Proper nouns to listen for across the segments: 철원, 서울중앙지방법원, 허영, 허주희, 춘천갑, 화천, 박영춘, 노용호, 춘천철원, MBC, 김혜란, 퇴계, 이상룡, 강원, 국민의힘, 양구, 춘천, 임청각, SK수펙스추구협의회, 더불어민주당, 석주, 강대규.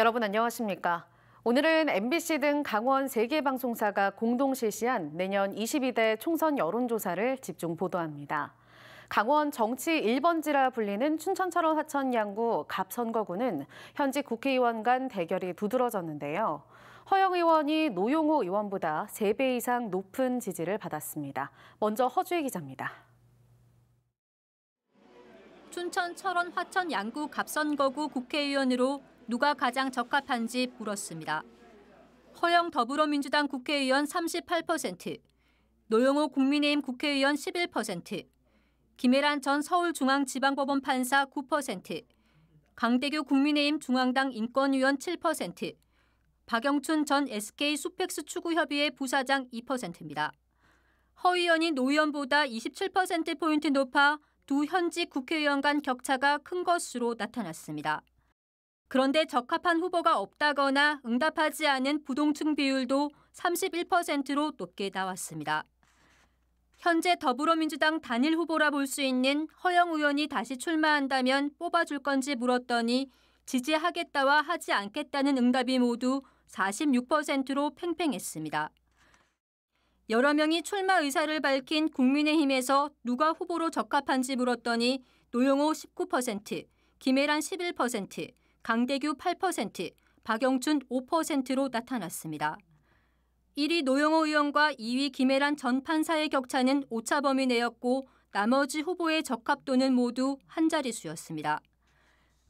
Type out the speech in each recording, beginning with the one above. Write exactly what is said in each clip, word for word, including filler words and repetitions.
여러분 안녕하십니까? 오늘은 엠비씨 등 강원 세 개 방송사가 공동 실시한 내년 이십이 대 총선 여론조사를 집중 보도합니다. 강원 정치 일 번지라 불리는 춘천철원 화천 양구 갑 선거구는 현직 국회의원 간 대결이 두드러졌는데요. 허영 의원이 노용호 의원보다 세 배 이상 높은 지지를 받았습니다. 먼저 허주희 기자입니다. 춘천, 철원, 화천, 양구 갑선거구 국회의원으로 누가 가장 적합한지 물었습니다. 허영 더불어민주당 국회의원 삼십팔 퍼센트, 노용호 국민의힘 국회의원 십일 퍼센트, 김혜란 전 서울중앙지방법원 판사 구 퍼센트, 강대규 국민의힘 중앙당 인권위원 칠 퍼센트, 박영춘 전 에스케이 수펙스 추구협의회 부사장 이 퍼센트입니다. 허 의원이 노 의원보다 이십칠 퍼센트포인트 높아 두 현직 국회의원 간 격차가 큰 것으로 나타났습니다. 그런데 적합한 후보가 없다거나 응답하지 않은 부동층 비율도 삼십일 퍼센트로 높게 나왔습니다. 현재 더불어민주당 단일 후보라 볼 수 있는 허영 의원이 다시 출마한다면 뽑아줄 건지 물었더니 지지하겠다와 하지 않겠다는 응답이 모두 사십육 퍼센트로 팽팽했습니다. 여러 명이 출마 의사를 밝힌 국민의힘에서 누가 후보로 적합한지 물었더니 노용호 십구 퍼센트, 김혜란 십일 퍼센트, 강대규 팔 퍼센트, 박영춘 오 퍼센트로 나타났습니다. 일 위 노용호 의원과 이 위 김혜란 전 판사의 격차는 오차 범위 내였고 나머지 후보의 적합도는 모두 한 자릿수였습니다.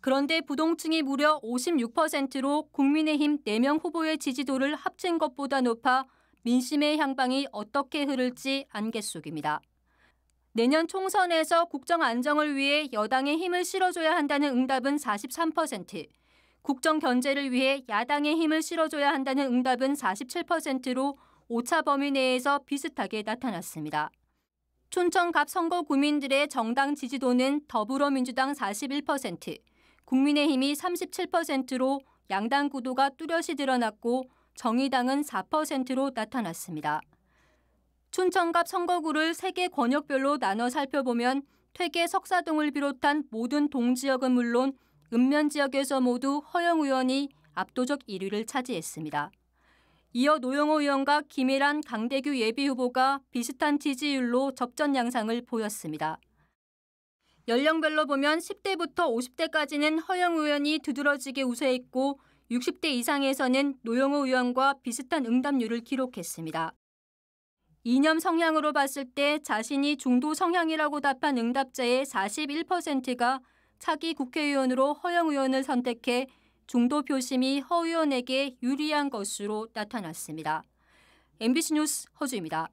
그런데 부동층이 무려 오십육 퍼센트로 국민의힘 네 명 후보의 지지도를 합친 것보다 높아 민심의 향방이 어떻게 흐를지 안갯 속입니다. 내년 총선에서 국정 안정을 위해 여당의 힘을 실어줘야 한다는 응답은 사십삼 퍼센트, 국정 견제를 위해 야당의 힘을 실어줘야 한다는 응답은 사십칠 퍼센트로 오차 범위 내에서 비슷하게 나타났습니다. 춘천갑 선거 구민들의 정당 지지도는 더불어민주당 사십일 퍼센트, 국민의힘이 삼십칠 퍼센트로 양당 구도가 뚜렷이 드러났고 정의당은 사 퍼센트로 나타났습니다. 춘천갑 선거구를 세 개 권역별로 나눠 살펴보면 퇴계 석사동을 비롯한 모든 동지역은 물론 읍면 지역에서 모두 허영 의원이 압도적 일 위를 차지했습니다. 이어 노용호 의원과 김혜란, 강대규 예비후보가 비슷한 지지율로 접전 양상을 보였습니다. 연령별로 보면 십 대부터 오십 대까지는 허영 의원이 두드러지게 우세했고 육십 대 이상에서는 노용호 의원과 비슷한 응답률을 기록했습니다. 이념 성향으로 봤을 때 자신이 중도 성향이라고 답한 응답자의 사십일 퍼센트가 차기 국회의원으로 허영 의원을 선택해 중도 표심이 허 의원에게 유리한 것으로 나타났습니다. 엠비씨 뉴스 허주입니다.